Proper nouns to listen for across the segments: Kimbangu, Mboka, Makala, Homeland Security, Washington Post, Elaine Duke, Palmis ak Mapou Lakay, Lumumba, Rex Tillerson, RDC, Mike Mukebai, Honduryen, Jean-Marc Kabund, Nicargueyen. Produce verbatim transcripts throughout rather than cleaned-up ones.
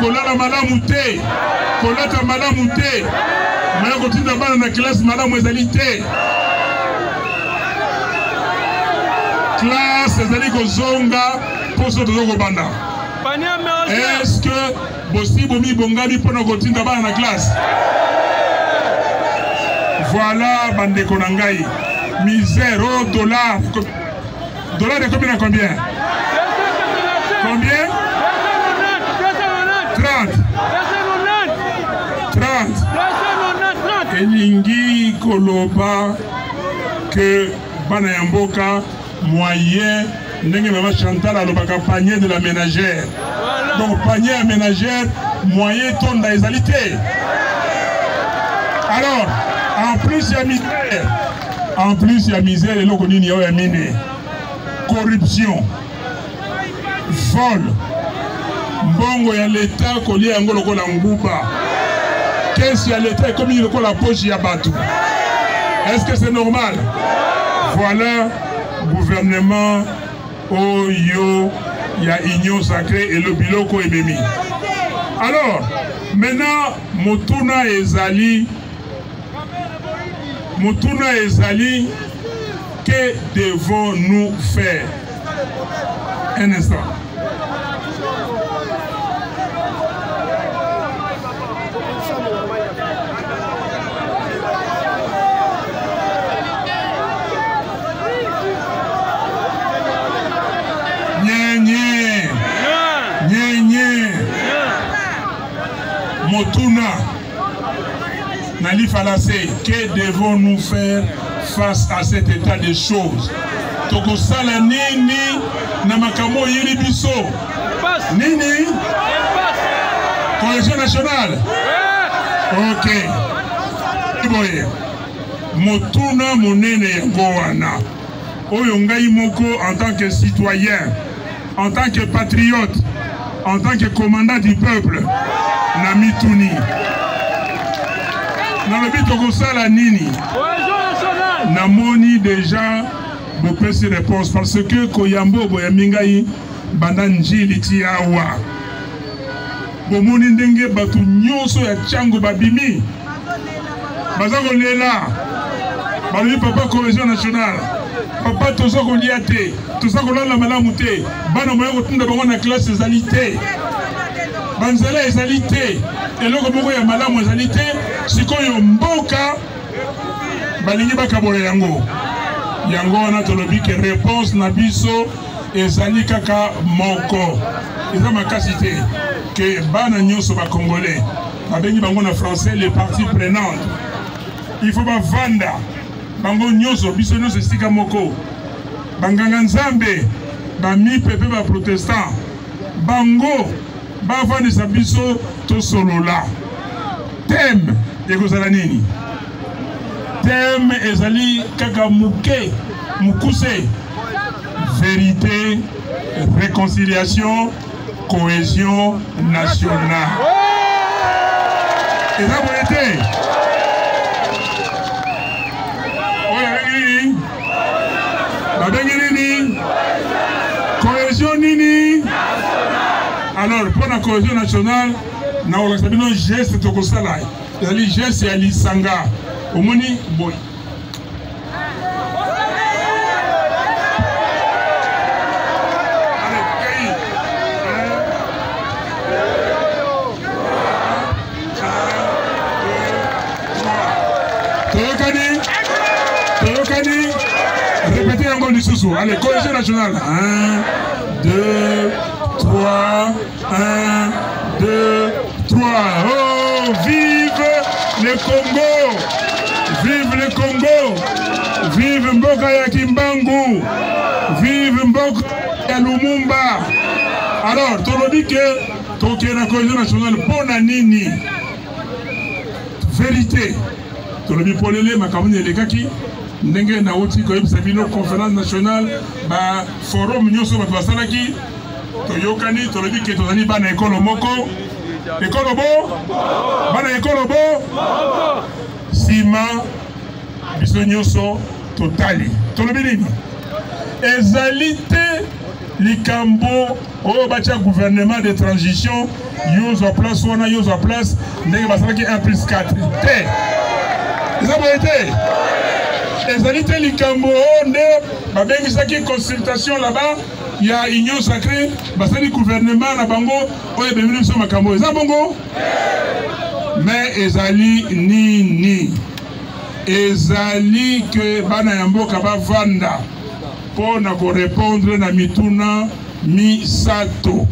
kolona malamu te, kolata malamu te, maya kotinda bana na classe malamu ezali te. Classe ezali kozonga poso tozoko banda. Est-ce que bossi bomi bongami pona kotinda bana na classe? Voilà bande konangai. Misère au dollar. Dollar est combien à combien? Combien? trente. trente. Elingi koloba que Banayamboka moyen n'engue mama Chantal alobaka panier de la ménagère. Donc panier à ménagère moyen tonne d'exalité. Alors en plus il y a misère. En plus il y a misère et l'on connaît ni a miné. Corruption. Vol. Bongo ya l'état collier angolo ko la nguba. Qu'est-ce ya l'état comme il ko la poche ya batou. Est-ce que c'est normal? Voilà gouvernement Oyo ya union sacrée et le biloko ebemi. Alors, maintenant motuna ezali motuna ezali que devons-nous faire? Un instant. Motuna Nali Falasé, que devons-nous faire face à cet état de choses? Tokosala nini namakamo yelibiso nini cohésion nationale. Ok. Iboye motuna monene yango wana oyo ngai moko en tant que citoyen, en tant que patriote, en tant que commandant du peuple. Namituni. Dans le but de ça, la Nini. Namoni déjà, je peux se réponse parce que Koyambo, Boyamingaï, Bandanji, Litiawa. Bomoni Ndenge, Batu Nyonso, Yachango, Babimi. Bazango Lela. Baloui Papa Cohésion Nationale. Papa Tozako Liate. Tozako Lala Malamouté. Banamoya Rotunda Bamana Classe Zalité. Banzela ezalité et loko moko ya malamu ezalité sikoyo mboka balingi bakabola yango yango wana tolobi ke réponse na biso ezali kaka moko eza makasi te ke bana nyonso bakongolais babengi bango na français les parties prenantes il faut bavanda bango nyonso biso nyonso esika moko banganga nzambe bamipe pe baprotestant bango Bava de Sabiso, to solola. Thème de Gozalanini. Thème ezali Kakamouke, Moukuse. Vérité, réconciliation, cohésion nationale. Et ça vous l'était? Oui, Babengini. Cohésion Nini. Alors, pour la cohésion nationale, nous avons un geste de Kosala. Il y a un geste à l'Isanga. Au Moni, boy. Toyokani, Toyokani, répétez encore du sous-sous. Allez, cohésion nationale. Un, deux, trois, un, deux, trois. Oh, vive le Congo! Vive le Congo! Vive Mboka ya Kimbangu! Vive Mboka ya Lumumba! Alors, tout le monde que Toké na cohésion nationale, bon nini. Vérité. Tout le monde pour les macamouni et les kaki. N'engue na outi koyeb sabino conférence nationale, ba forum nyonso ba salaki. Toyokani, tolobi ke tozali bana ekolo moko, ekolo bo, bana ekolo bo, sima, biso nyonso, totali. Tolobi nini? Ezali te likambo au bâtir gouvernement de transition yose en place ou na yose en place n'est pas ça qui un plus quatre té ils ont été ils ont été likambo ne bah bien ça qui consultation là-bas il y a union sacrée bah ça le gouvernement na bango on est devenu sur makambo ils ont bongo mais ils allient ni ni ils allient que banayambo kaba vanda pour nous répondre na mituna misato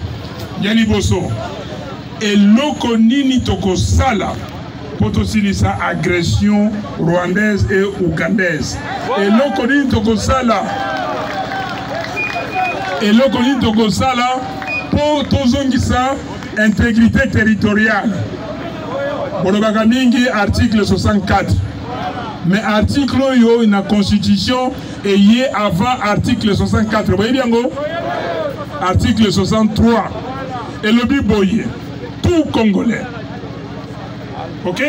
yani boso et loko nini toko sala potosilisa agression rwandaise et ougandaise et loko nini toko sala et loko nini toko sala potozongisa intégrité territoriale bolobaka mingi article soixante-quatre mais article yo na constitution et yé avant article soixante-quatre vous voyez bien go article soixante-trois et le biboyé tout congolais ok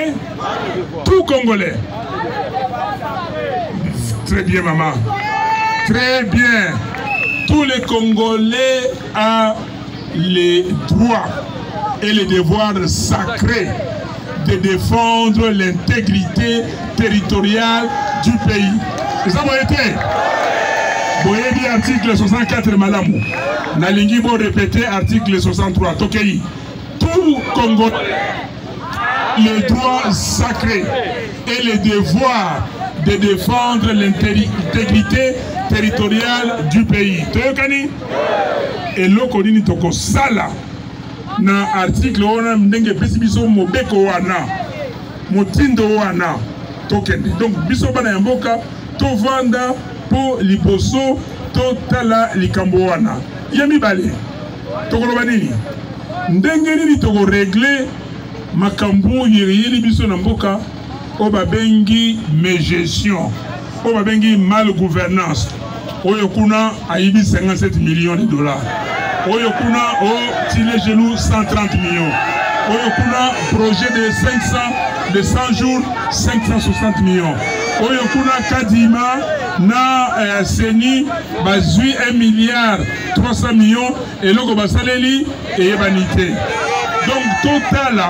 tout congolais très bien maman très bien tous les congolais ont les droits et les devoirs sacrés de défendre l'intégrité territoriale du pays. Et ça va été. Vous voyez dit article soixante-quatre, madame. Nalingi va répéter article soixante-trois. Tokei. Tout Congolais, les droits sacrés et les devoirs de défendre l'intégrité territoriale du pays. Toyokani? Et l'okonini toko sala. Dans l'article, on a des précipitions mobeko wana, motindo wana, token. Donc, biso bana yamboka, to vanda pour liboso, to tala likambo wana. Yami balé, toko lobanini. Ndenge ni toko régler makambo yiri biso na mboka, oba bengi mégestion, oba bengi mal gouvernance. Oyokuna aibi cinquante-sept millions de dollars. Oyokuna au Tilé Gelou cent trente millions. Oyokuna projet de cinq cents de cent jours cinq cent soixante millions. Oyokuna Kadima na Seni bazui un milliard trois cents millions et logo basaleli et banité. Donc total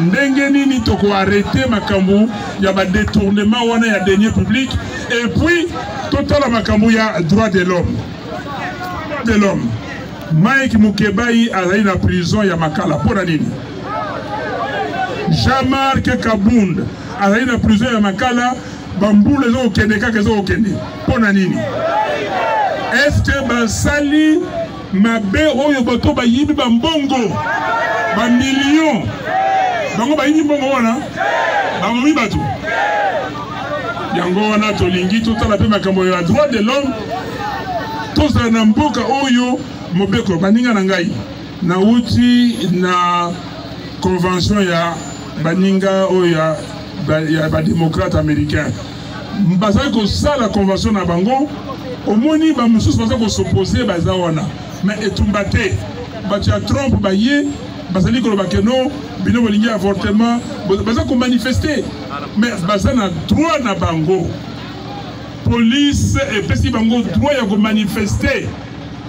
ndengeni ni toko arrêter makambu ya ba détournement wana ya denier public et puis total makambu ya droit de l'homme. De l'homme. Mike Mukebai a eu la prison ya Makala pour nini? Jean-Marc Kabund a eu la prison ya Makala bambou les ont okende ka kezo okende pour nini? Est-ce que basali mabe oyo bato ba yibi bambongo ba million bango ba yibi bongo wana ba momi bato yango wana tolingi totala pe makambo ya droit de l'homme tozala na mboka oyo mobeko baninga na ngai na uti na convention ya baninga oya ya ba démocrate américain bazali ko sala convention na bango omoni ba mususu bazali ko s'opposer baza wana mais etumbate batia Trump baye bazali ko lobake no bino bolingi avortement bazali ko manifester mais bazali na droit na bango police et pesi bango droit ya ko manifester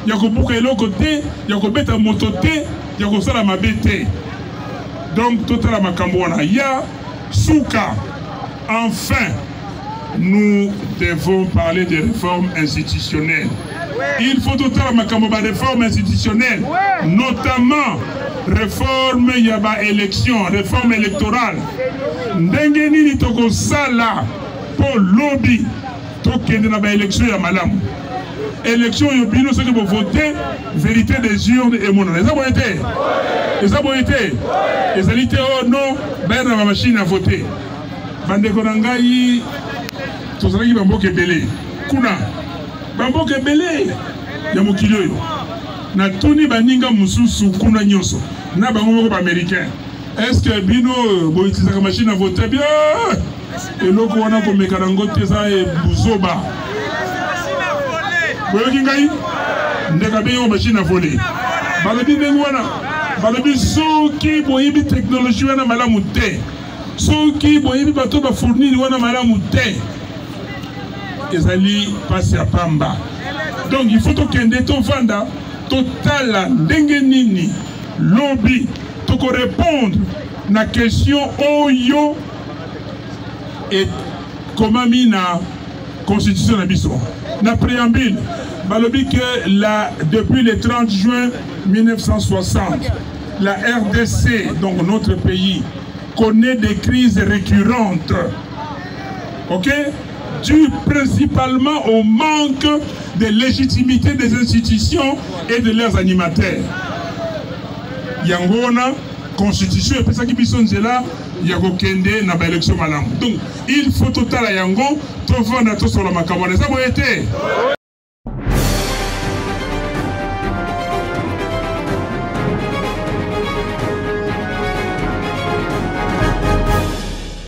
il y a beaucoup de côté, il y a beaucoup de mototé, il y a beaucoup de bété. Donc, tout à l'heure, il y a Souka. Enfin, nous devons parler de réformes institutionnelles. Il faut tout à l'heure, des réformes institutionnelles, notamment réforme il y a ba élection, réforme électorale. Ndengeni ni toko sala pour lobby, toke na ba élection ya madame. Élection, il y a bien ceux qui vont voter, vérité des urnes et mon nom. Ils ont été. Ils ont été. Ils ont été. Oh non, ben la machine à voter. Bande Konangaï, tout ça qui va m'occuper belé. Kuna, m'occuper belé. Yamoukiloyo. Na Tony Baninga Moussousou, Kuna Nyoso. Na Bango américain. Est-ce que Bino, bon, utiliser la machine à voter bien? Et l'autre, on a comme Mekarango Tesa et Bouzoba. Vous voyez qui on machine à voler. Balabi Nengwana, Balabi Soki, Boyibi technologie, Wana Malamouté. Soki, Boyibi bateau, Bafourni, Wana Malamouté. Ils allaient passer à Pamba. Donc il faut que les gens vendent totala ndengenini lobby toko répondre na question oyo et comment mina constitution na biso na préambule balobi que la depuis le trente juin mille neuf cent soixante la R D C donc notre pays connaît des crises récurrentes. OK? Dû principalement au manque de légitimité des institutions et de leurs animateurs. Yangona, constitution, et puis ça qui puisse là, Yagokende, n'a pas élection malam. Donc, il faut total à Yangon, trouver un atout sur la macabane. Ça, vous été.